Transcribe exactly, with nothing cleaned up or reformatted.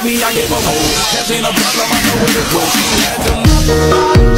at me, I gave a hoe. That's ain't a problem, I know what it was. She had them.